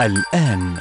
الآن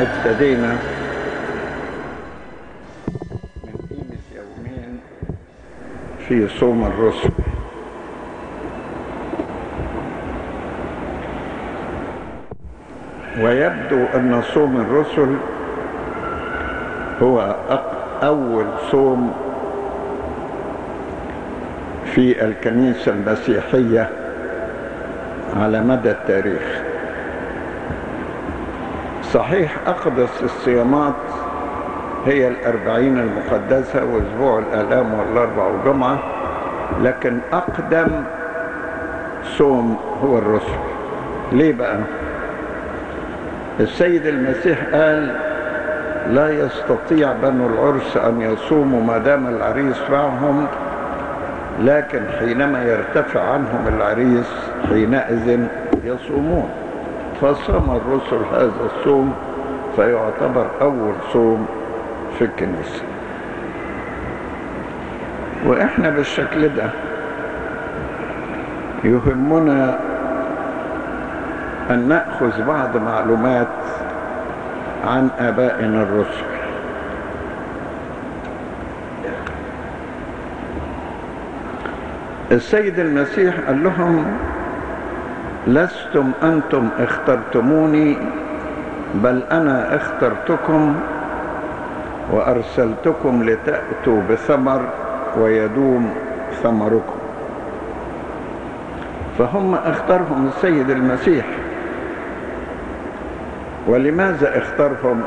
ابتدينا من قيمة يومين في صوم الرسل. ويبدو أن صوم الرسل هو أول صوم في الكنيسة المسيحية على مدى التاريخ. صحيح أقدس الصيامات هي ال40 المقدسة وأسبوع الآلام وال4 وجمعة، لكن أقدم صوم هو الرسل. ليه بقى؟ السيد المسيح قال: لا يستطيع بنو العرس أن يصوموا ما دام العريس معهم، لكن حينما يرتفع عنهم العريس حينئذ يصومون. فصام الرسل هذا الصوم، فيعتبر أول صوم في الكنيسة. وإحنا بالشكل ده يهمنا أن نأخذ بعض معلومات عن آبائنا الرسل. السيد المسيح قال لهم: لستم أنتم اخترتموني، بل أنا اخترتكم وأرسلتكم لتأتوا بثمر ويدوم ثمركم. فهم اختارهم السيد المسيح. ولماذا اختارهم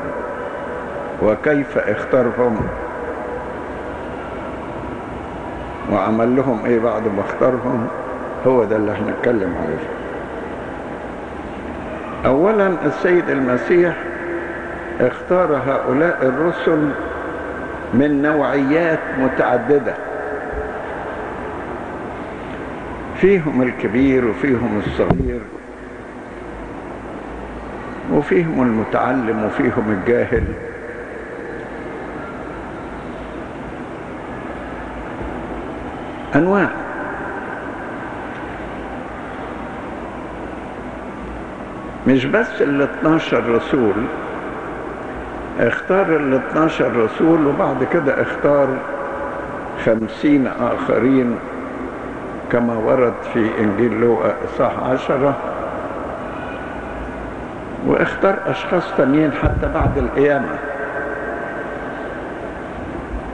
وكيف اختارهم وعمل لهم ايه بعد ما اختارهم؟ هو ده اللي هنتكلم عليه. أولا، السيد المسيح اختار هؤلاء الرسل من نوعيات متعددة، فيهم الكبير وفيهم الصغير وفيهم المتعلم وفيهم الجاهل. أنواع. مش بس ال12 رسول، اختار ال12 رسول وبعد كده اختار 50 آخرين كما ورد في إنجيل لوقا إصحاح 10، واختار أشخاص تانيين حتى بعد القيامة،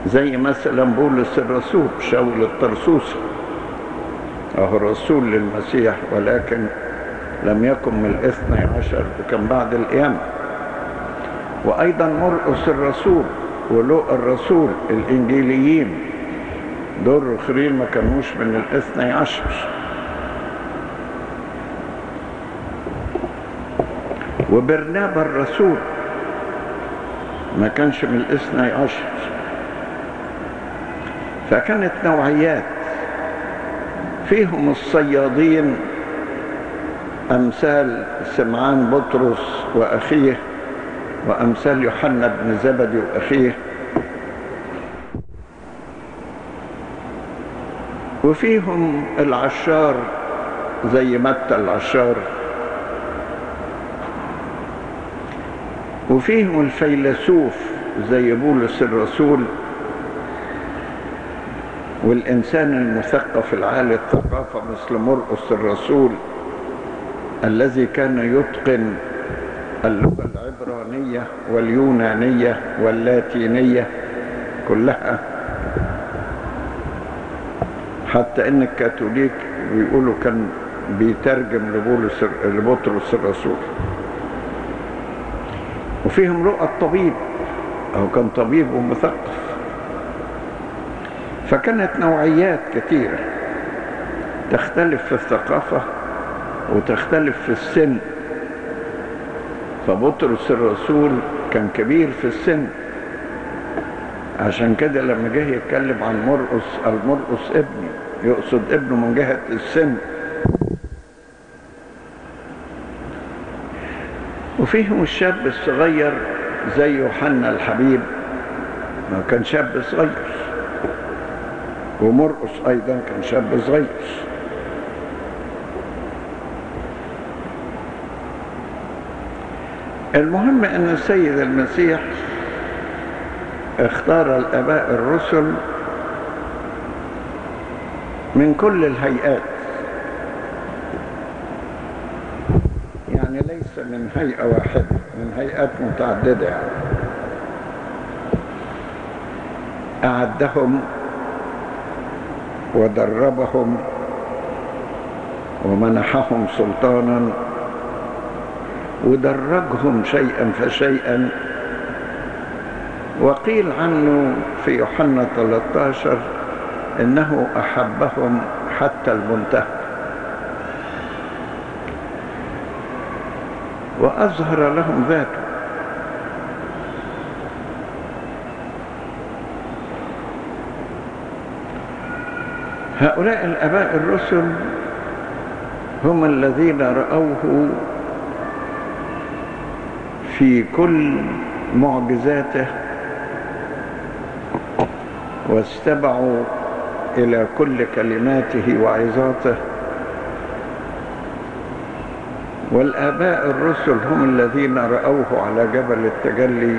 زي مثلا بولس الرسول، شاول الطرسوسي، أهو رسول للمسيح ولكن لم يكن من 12 وكان بعد القيامة. وأيضا مرقس الرسول ولوقا الرسول، الإنجيليين دول آخرين ما كانوش من 12. وبرنابا الرسول ما كانش من 12. فكانت نوعيات، فيهم الصيادين أمثال سمعان بطرس وأخيه، وأمثال يوحنا بن زبدي وأخيه. وفيهم العشار زي متى العشار. وفيهم الفيلسوف زي بولس الرسول، والإنسان المثقف العالي الثقافة مثل مرقس الرسول الذي كان يتقن اللغة العبرانية واليونانية واللاتينية كلها، حتى إن الكاثوليك بيقولوا كان بيترجم لبطرس الرسول. وفيهم رؤى الطبيب، هو كان طبيب ومثقف. فكانت نوعيات كثيرة تختلف في الثقافة وتختلف في السن. فبطرس الرسول كان كبير في السن، عشان كده لما جه يتكلم عن مرقس، المرقس ابني، يقصد ابنه من جهة السن. وفيهم الشاب الصغير زي يوحنا الحبيب، ما كان شاب صغير، ومرقس أيضا كان شاب صغير. المهم أن السيد المسيح اختار الآباء الرسل من كل الهيئات، يعني ليس من هيئة واحدة، من هيئات متعددة. يعني أعدهم ودربهم ومنحهم سلطانا ودرجهم شيئا فشيئا. وقيل عنه في يوحنا 13 إنه أحبهم حتى المنتهى. وأظهر لهم ذاته، هؤلاء الآباء الرسل هم الذين رأوه في كل معجزاته واستمعوا إلى كل كلماته وعظاته. والآباء الرسل هم الذين رأوه على جبل التجلي،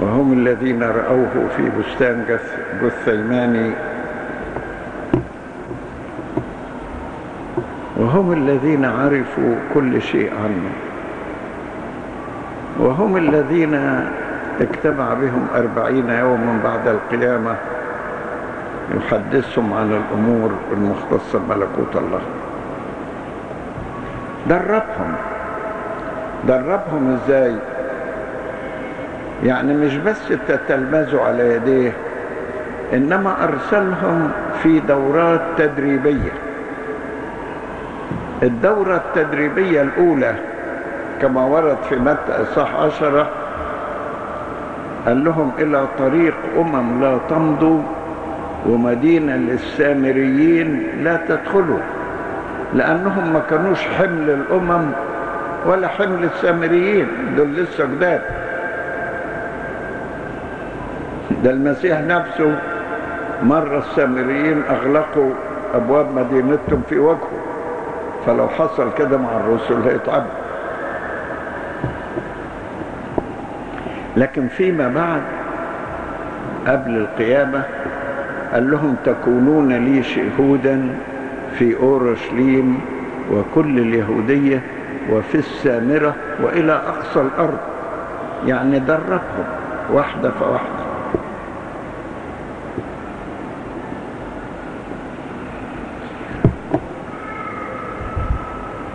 وهم الذين رأوه في بستان جثيماني، وهم الذين عرفوا كل شيء عنه، وهم الذين اجتمع بهم 40 يوما بعد القيامة يحدثهم عن الأمور المختصة بملكوت الله. دربهم ازاي؟ يعني مش بس تتلمذوا على يديه، إنما أرسلهم في دورات تدريبية. الدورة التدريبية الأولى كما ورد في متى إصحاح 10 قال لهم: إلى طريق أمم لا تمضوا ومدينة للسامريين لا تدخلوا، لأنهم ما كانوش حمل الأمم ولا حمل السامريين، دول لسه جداد. ده المسيح نفسه مرة السامريين أغلقوا أبواب مدينتهم في وجهه، فلو حصل كده مع الرسل هيتعبوا. لكن فيما بعد قبل القيامة قال لهم: تكونون لي شهودا في أورشليم وكل اليهودية وفي السامرة وإلى أقصى الأرض. يعني دربهم واحدة فواحدة.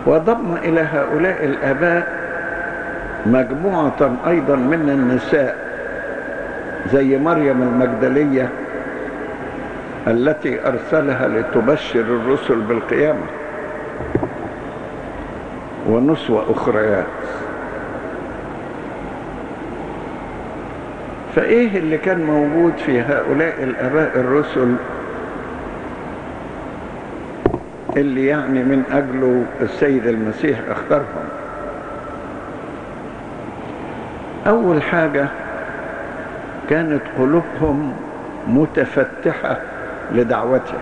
وضم إلى هؤلاء الآباء مجموعة أيضا من النساء زي مريم المجدلية التي أرسلها لتبشر الرسل بالقيامة، ونسوة أخريات. فإيه اللي كان موجود في هؤلاء الآباء الرسل اللي يعني من أجله السيد المسيح اختارهم؟ أول حاجة كانت قلوبهم متفتحة لدعوته.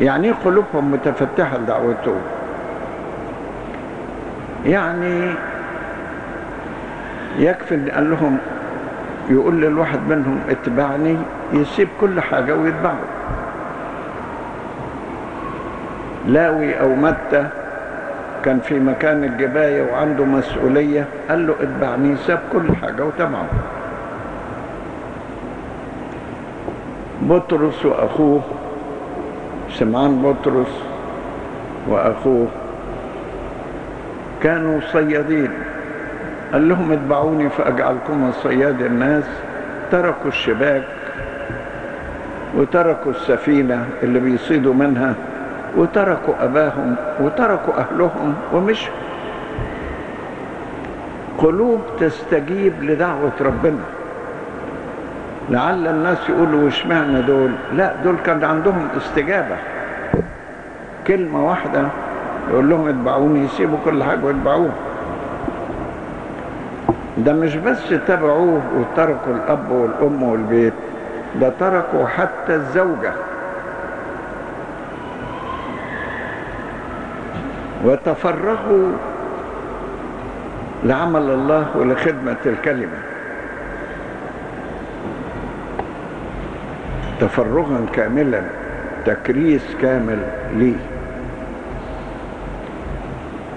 يعني قلوبهم متفتحة لدعوته، يعني يكفي أن قال لهم، يقول للواحد منهم اتبعني، يسيب كل حاجة ويتبعه. لاوي أو متى كان في مكان الجباية وعنده مسؤولية، قال له اتبعني، ساب كل حاجة وتبعه. بطرس وأخوه، سمعان بطرس وأخوه كانوا صيادين، قال لهم اتبعوني فأجعلكم صياد الناس. تركوا الشباك وتركوا السفينة اللي بيصيدوا منها وتركوا أباهم وتركوا أهلهم ومشوا. قلوب تستجيب لدعوة ربنا. لعل الناس يقولوا واشمعنى دول؟ لا، دول كان عندهم استجابة. كلمة واحدة يقول لهم اتبعوني، يسيبوا كل حاجة واتبعوه. ده مش بس تبعوه وتركوا الأب والأم والبيت، ده تركوا حتى الزوجة. وتفرغوا لعمل الله ولخدمة الكلمة تفرغا كاملا، تكريس كامل ليه.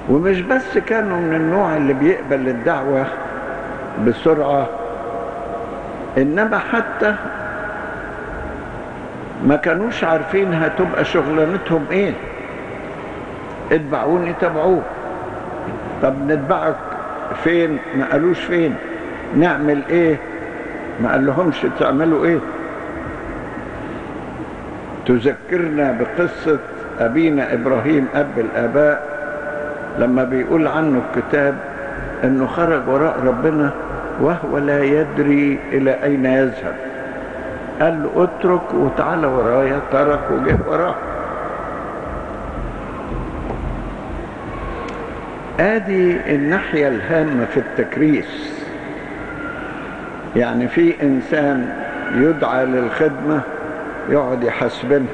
ومش بس كانوا من النوع اللي بيقبل الدعوة بسرعة، إنما حتى ما كانوش عارفين هتبقى شغلانتهم إيه. اتبعوني تبعوه، طب نتبعك فين؟ ما قالوش فين. نعمل إيه؟ ما قال لهمش تعملوا إيه. تذكرنا بقصة أبينا إبراهيم أب الآباء لما بيقول عنه الكتاب أنه خرج وراء ربنا وهو لا يدري إلى أين يذهب. قال له اترك وتعالى ورايا، ترك وجه وراه. آدي الناحية الهامة في التكريس. يعني في إنسان يدعى للخدمة يقعد يحاسبنها،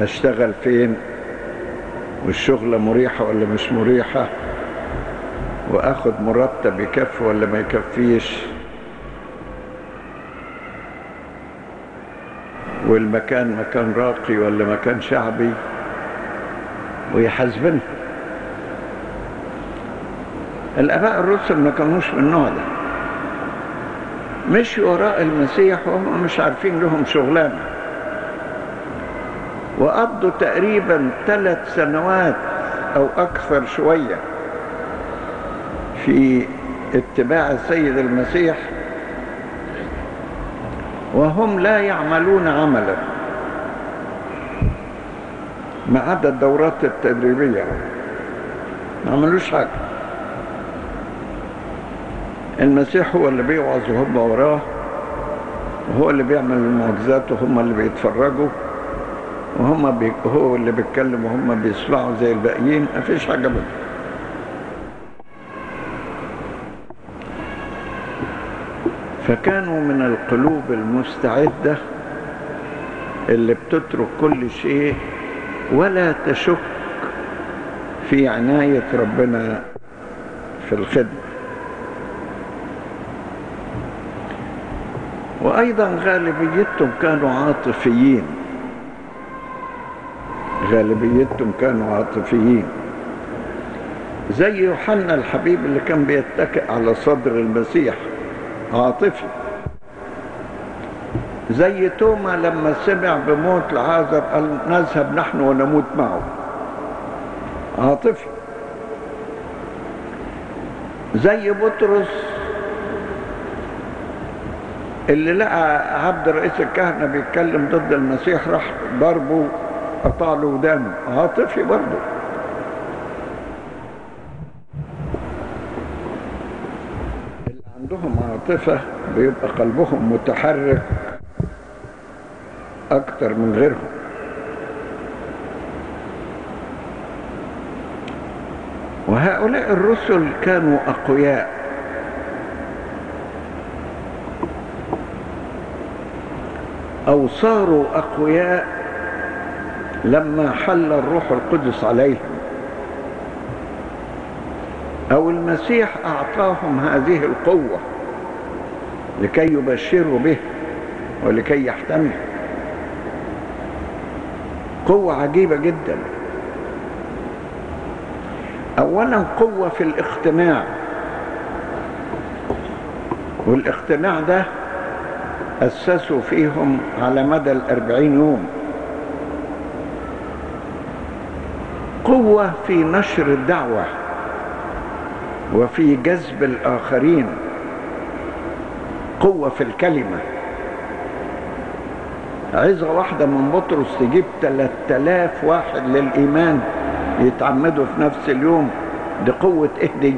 هشتغل فين، والشغلة مريحة ولا مش مريحة، وآخد مرتب يكفي ولا ما يكفيش، والمكان مكان راقي ولا مكان شعبي، ويحاسبنها. الآباء الرسل ما كانوش من النوع ده. مشي وراء المسيح وهم مش عارفين لهم شغلانة، وقضوا تقريبا 3 سنوات أو أكثر شوية في اتباع السيد المسيح وهم لا يعملون عملا ما عدا الدورات التدريبية، ما عملوش حاجة. المسيح هو اللي بيوعظ وهم وراه، وهو اللي بيعمل المعجزات وهم اللي بيتفرجوا، هو اللي بيتكلم وهم بيسمعوا زي الباقيين. مفيش حاجة منه. فكانوا من القلوب المستعدة اللي بتترك كل شيء ولا تشك في عناية ربنا في الخدمة. وأيضا غالبيتهم كانوا عاطفيين زي يوحنا الحبيب اللي كان بيتكئ على صدر المسيح، عاطفي. زي توما لما سمع بموت لعازر قال نذهب نحن ونموت معه، عاطفي. زي بطرس اللي لقى عبد رئيس الكهنة بيتكلم ضد المسيح راح ضربه، قطع له ودانه، عاطفي برضه. اللي عندهم عاطفة بيبقى قلبهم متحرك أكتر من غيرهم. وهؤلاء الرسل كانوا أقوياء. أو صاروا أقوياء لما حل الروح القدس عليهم، أو المسيح أعطاهم هذه القوة لكي يبشروا به ولكي يحتملوا. قوة عجيبة جدا. أولا قوة في الاقتناع، والاقتناع ده أسسوا فيهم على مدى 40 يوم قوة في نشر الدعوة وفي جذب الآخرين، قوة في الكلمة. عزة واحدة من بطرس تجيب 3000 واحد للإيمان يتعمدوا في نفس اليوم، دي قوة إهدي.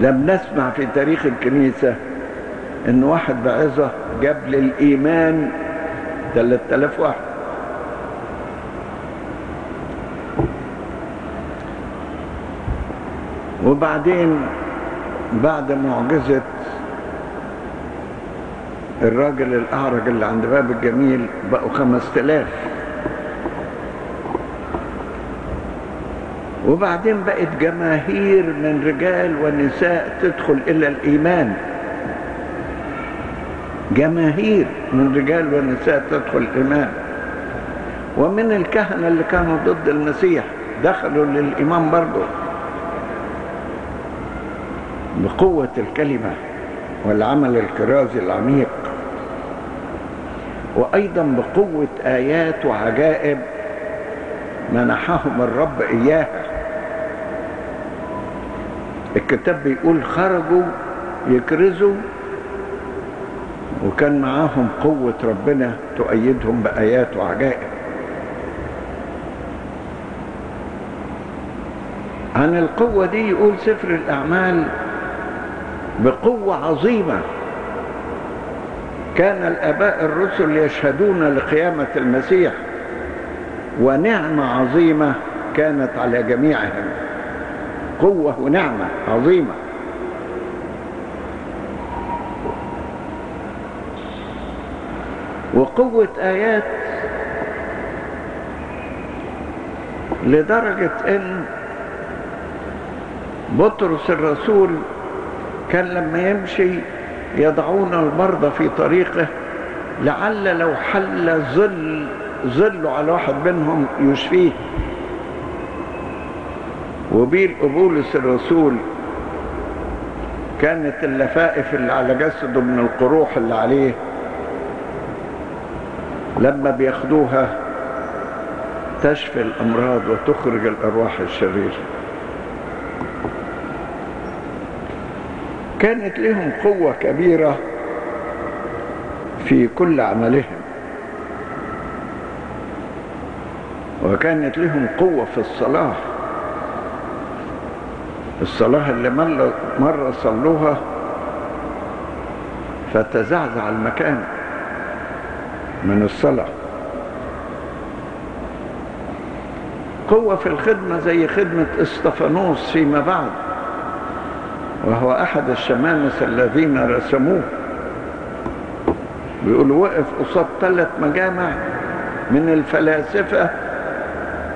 لم نسمع في تاريخ الكنيسة إن واحد بعزة جاب للإيمان 3000 واحد. وبعدين بعد معجزة الراجل الأعرج اللي عند باب الجميل بقوا 5000، وبعدين بقت جماهير من رجال ونساء تدخل إلى الإيمان، جماهير من رجال ونساء تدخل الإيمان، ومن الكهنة اللي كانوا ضد المسيح دخلوا للإيمان برضه بقوة الكلمة والعمل الكرازي العميق، وأيضا بقوة آيات وعجائب منحهم الرب إياها. الكتاب بيقول خرجوا يكرزوا وكان معاهم قوة ربنا تؤيدهم بآيات وعجائب. عن القوة دي يقول سفر الأعمال بقوة عظيمة كان الآباء الرسل يشهدون لقيامة المسيح، ونعمة عظيمة كانت على جميعهم، قوة ونعمة عظيمة. وقوة آيات لدرجة إن بطرس الرسول كان لما يمشي يدعون المرضى في طريقه لعل لو حل ظله على واحد منهم يشفيه. وبيلقوا بولس الرسول كانت اللفائف اللي على جسده من القروح اللي عليه لما بياخدوها تشفي الأمراض وتخرج الأرواح الشريرة. كانت لهم قوة كبيرة في كل عملهم، وكانت لهم قوة في الصلاة. الصلاة اللي مرة صلوها فتزعزع المكان من الصلاة. قوة في الخدمة زي خدمة استفانوس فيما بعد، وهو أحد الشمامس الذين رسموه. بيقولوا وقف قصاد 3 مجامع من الفلاسفة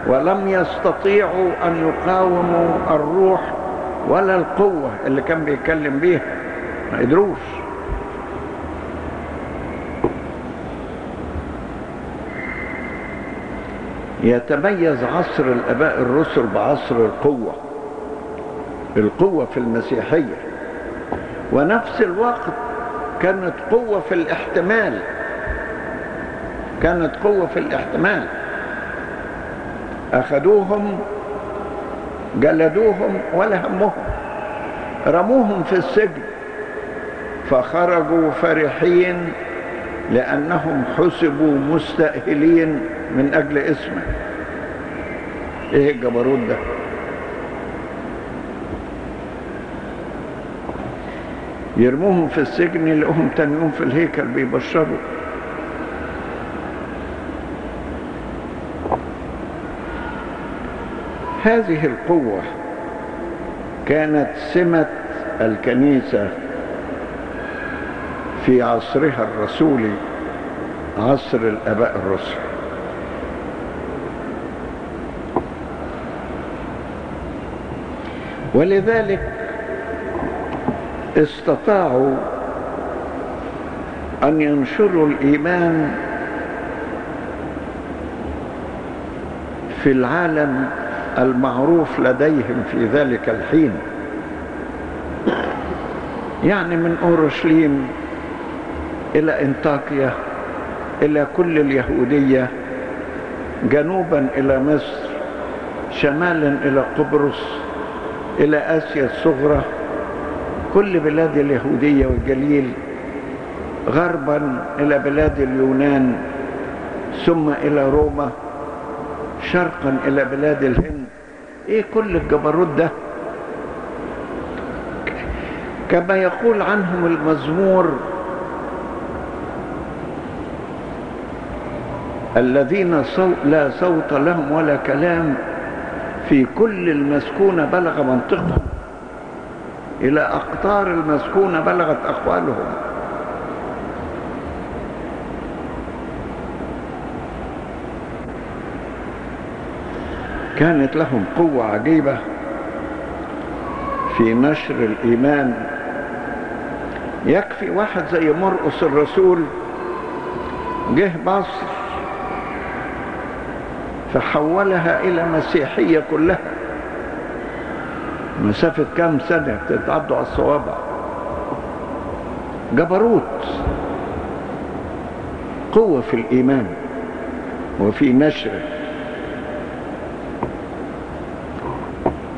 ولم يستطيعوا أن يقاوموا الروح ولا القوة اللي كان بيتكلم بيها، ما قدروش. يتميز عصر الآباء الرسل بعصر القوة، القوة في المسيحية، ونفس الوقت كانت قوة في الاحتمال، كانت قوة في الاحتمال. أخذوهم جلدوهم ولا همهم، رموهم في السجن فخرجوا فرحين لأنهم حسبوا مستأهلين من أجل اسمه. إيه الجبروت ده؟ يرموهم في السجن يلاقوهم تاني يوم في الهيكل بيبشروا. هذه القوة كانت سمة الكنيسة في عصرها الرسولي، عصر الآباء الرسل. ولذلك استطاعوا أن ينشروا الإيمان في العالم المعروف لديهم في ذلك الحين، يعني من أورشليم إلى أنطاكية إلى كل اليهودية جنوبا إلى مصر، شمالا إلى قبرص، إلى آسيا الصغرى، كل بلاد اليهودية والجليل، غربا إلى بلاد اليونان ثم إلى روما، شرقا إلى بلاد الهند. إيه كل الجبروت ده؟ كما يقول عنهم المزمور: الذين لا صوت لهم ولا كلام في كل المسكونة بلغ منطقهم، إلى أقطار المسكونة بلغت أقوالهم. كانت لهم قوة عجيبة في نشر الإيمان. يكفي واحد زي مرقس الرسول جه مصر فحولها إلى مسيحية كلها. مسافة كام سنة بتتعدوا على الصوابع. جبروت، قوة في الإيمان وفي نشره،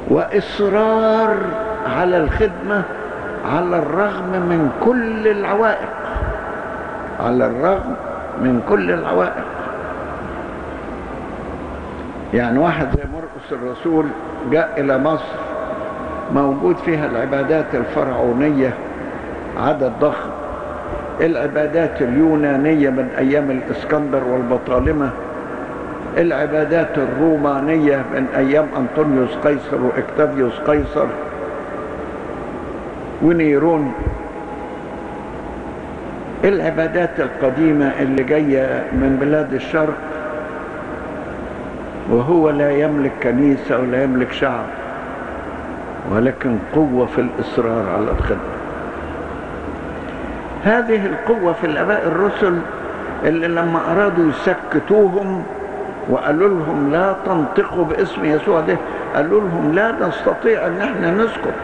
وإصرار على الخدمة على الرغم من كل العوائق، على الرغم من كل العوائق. يعني واحد زي مرقس الرسول جاء إلى مصر موجود فيها العبادات الفرعونية عدد ضخم، العبادات اليونانية من أيام الإسكندر والبطالمة، العبادات الرومانية من أيام انطونيوس قيصر واكتافيوس قيصر ونيرون، العبادات القديمة اللي جاية من بلاد الشرق، وهو لا يملك كنيسة ولا يملك شعب، ولكن قوة في الإصرار على الخدمة. هذه القوة في الآباء الرسل اللي لما أرادوا يسكتوهم وقالوا لهم لا تنطقوا باسم يسوع ده، قالوا لهم لا نستطيع ان احنا نسكت،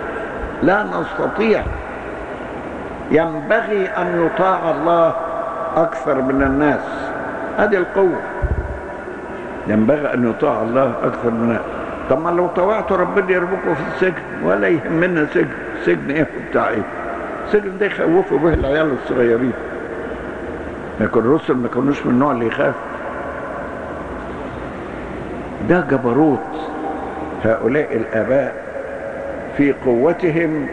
لا نستطيع، ينبغي ان يطاع الله اكثر من الناس. هذه القوة، ينبغي ان يطاع الله اكثر من الناس. طب ما لو طوعتوا ربنا يرميكم في السجن، ولا يهمنا سجن، سجن ايه وبتاع ايه، السجن ده يخوفوا به العيال الصغيرين، لكن الرسل ما كانوش من النوع اللي يخاف. ده جبروت هؤلاء الآباء في قوتهم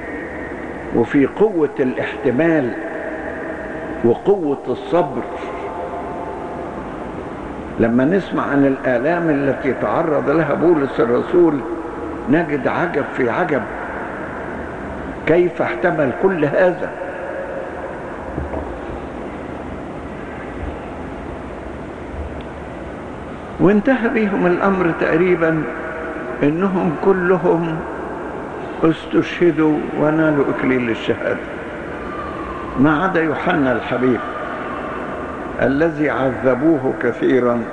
وفي قوة الاحتمال وقوة الصبر. لما نسمع عن الآلام التي تعرض لها بولس الرسول نجد عجب في عجب، كيف احتمل كل هذا؟ وانتهى بهم الأمر تقريبا إنهم كلهم استشهدوا ونالوا إكليل الشهادة، ما عدا يوحنا الحبيب الذي عذبوه كثيرا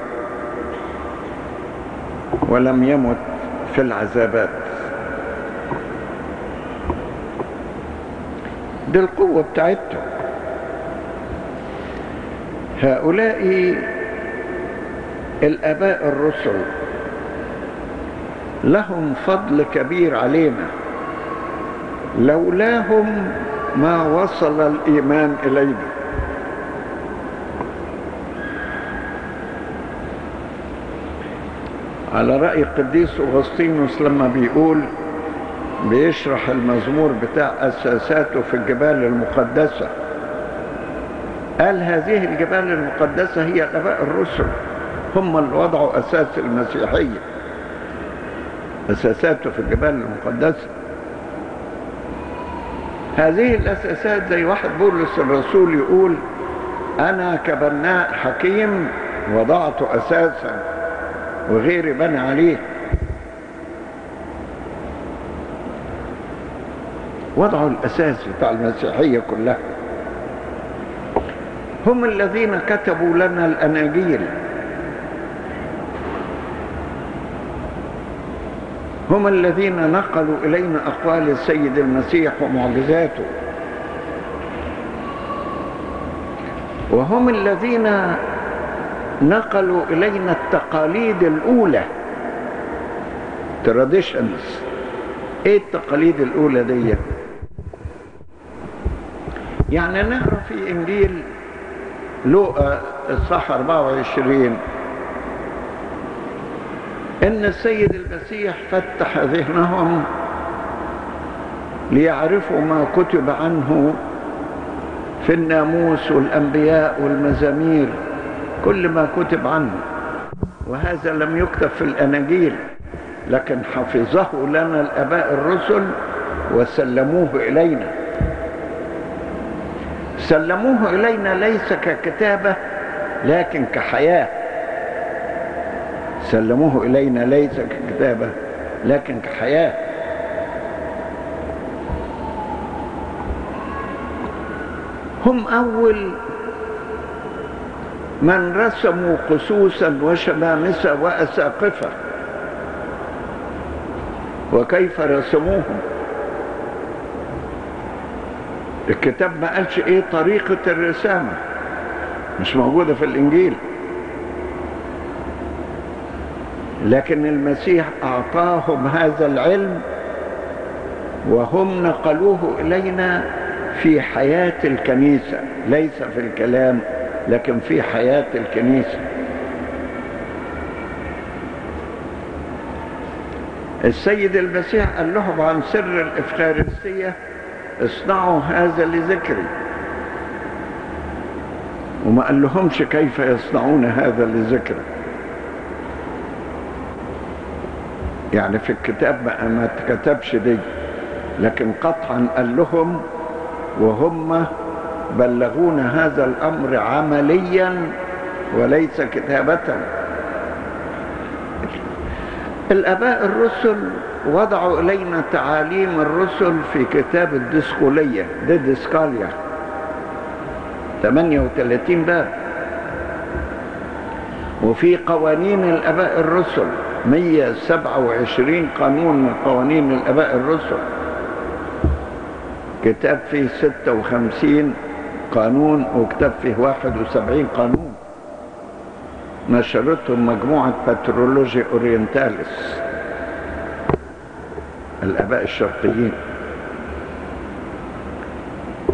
ولم يمت في العذابات. دي القوة بتاعتهم. هؤلاء الآباء الرسل لهم فضل كبير علينا، لولاهم ما وصل الإيمان إلينا. على رأي القديس أغسطينوس لما بيقول، بيشرح المزمور بتاع أساساته في الجبال المقدسة، قال هذه الجبال المقدسة هي آباء الرسل، هم اللي وضعوا أساس المسيحية. أساساته في الجبال المقدسة، هذه الأساسات زي واحد بولس الرسول يقول أنا كبناء حكيم وضعت أساسا وغيري بنى عليه. وضعوا الأساس بتاع المسيحية كلها. هم الذين كتبوا لنا الأناجيل، هم الذين نقلوا إلينا أقوال السيد المسيح ومعجزاته، وهم الذين نقلوا إلينا التقاليد الأولى، تراديشنز. إيه التقاليد الأولى دي؟ يعني نقرأ في إنجيل لوقا الصح 24 إن السيد المسيح فتح ذهنهم ليعرفوا ما كتب عنه في الناموس والأنبياء والمزامير، كل ما كتب عنه، وهذا لم يكتب في الأناجيل لكن حفظه لنا الآباء الرسل وسلموه إلينا. سلموه إلينا ليس ككتابة لكن كحياة، سلموه إلينا ليس ككتابة لكن كحياة. هم أول من رسموا قصوصا وشمامسا وأساقفا. وكيف رسموهم؟ الكتاب ما قالش ايه طريقة الرسامة، مش موجودة في الإنجيل، لكن المسيح أعطاهم هذا العلم وهم نقلوه إلينا في حياة الكنيسة، ليس في الكلام لكن في حياة الكنيسة. السيد المسيح قال لهم عن سر الإفخارستية: اصنعوا هذا لذكري، وما قال لهمش كيف يصنعون هذا لذكري. يعني في الكتاب ما تكتبش دي، لكن قطعا قال لهم وهم بلغون هذا الأمر عمليا وليس كتابة. الآباء الرسل وضعوا إلينا تعاليم الرسل في كتاب الدسكولية، دي الدسكولية 38 باب، وفي قوانين الآباء الرسل 127 قانون من قوانين الآباء الرسل. كتاب فيه 56 قانون وكتاب فيه 71 قانون، نشرتهم مجموعة بترولوجي اورينتالس الآباء الشرقيين.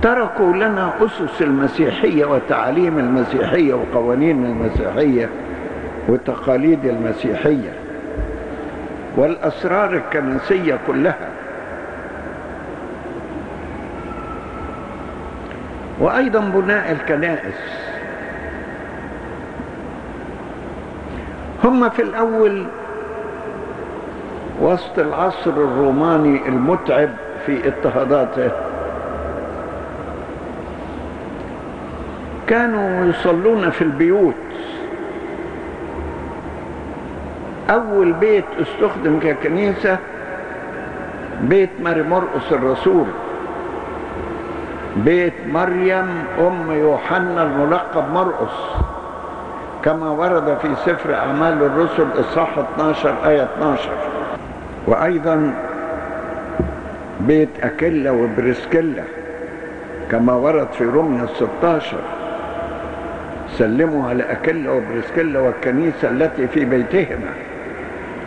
تركوا لنا أسس المسيحية وتعاليم المسيحية وقوانين المسيحية وتقاليد المسيحية والأسرار الكنسية كلها. وأيضا بناء الكنائس. هم في الأول وسط العصر الروماني المتعب في اضطهاداته كانوا يصلون في البيوت. أول بيت استخدم ككنيسة بيت مار مرقس الرسول، بيت مريم أم يوحنا الملقب مرقس، كما ورد في سفر أعمال الرسل الإصحاح 12 آية 12. وأيضا بيت أكيلا وبرسكيلا كما ورد في روميا 16: سلموا على أكيلا وبرسكيلا والكنيسة التي في بيتهما.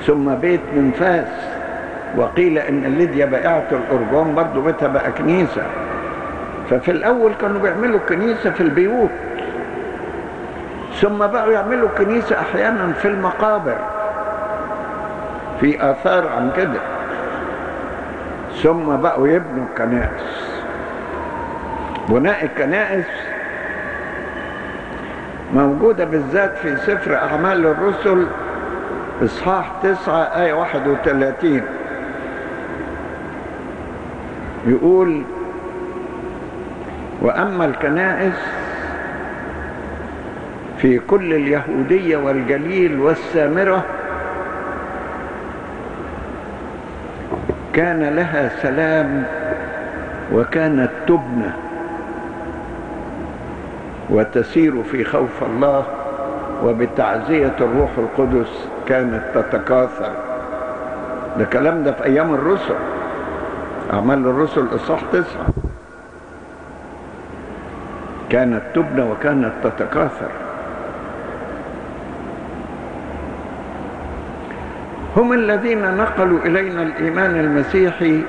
ثم بيت منفاس، وقيل إن الليديا بائعة الأرجون برضو بيتها بقى كنيسة. ففي الأول كانوا بيعملوا كنيسة في البيوت، ثم بقوا يعملوا كنيسة أحيانا في المقابر، في آثار عن كده، ثم بقوا يبنوا الكنائس. بناء الكنائس موجودة بالذات في سفر أعمال الرسل إصحاح 9 آية 31، يقول: وأما الكنائس في كل اليهودية والجليل والسامرة كان لها سلام، وكانت تبنى وتسير في خوف الله وبتعزية الروح القدس، كانت تتكاثر. ده كلام ده في أيام الرسل، أعمال الرسل إصحاح 9. كانت تبنى وكانت تتكاثر. هم الذين نقلوا إلينا الإيمان المسيحي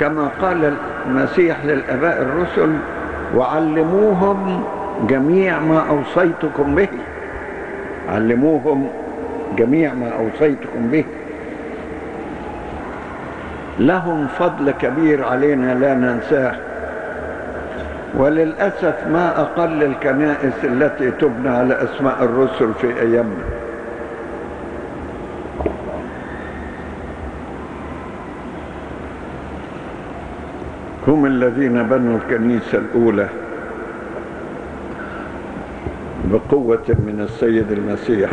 كما قال المسيح للآباء الرسل: وعلموهم جميع ما أوصيتكم به. علموهم جميع ما أوصيتكم به. لهم فضل كبير علينا لا ننساه، وللأسف ما أقل الكنائس التي تبنى على أسماء الرسل في أيامنا. هم الذين بنوا الكنيسة الأولى بقوة من السيد المسيح،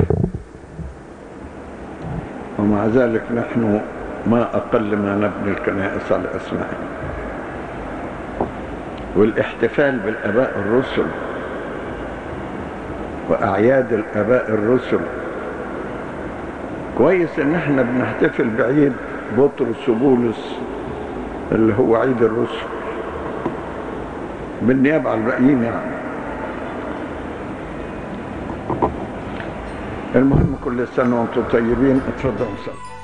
ومع ذلك نحن ما أقل ما نبني الكنائس على أسمائهم. والاحتفال بالآباء الرسل وأعياد الآباء الرسل، كويس إن احنا بنحتفل بعيد بطرس وبولس اللي هو عيد الرسل بالنيابة عن الباقيين يعني. المهم كل سنة وانتم طيبين. اتفضلوا.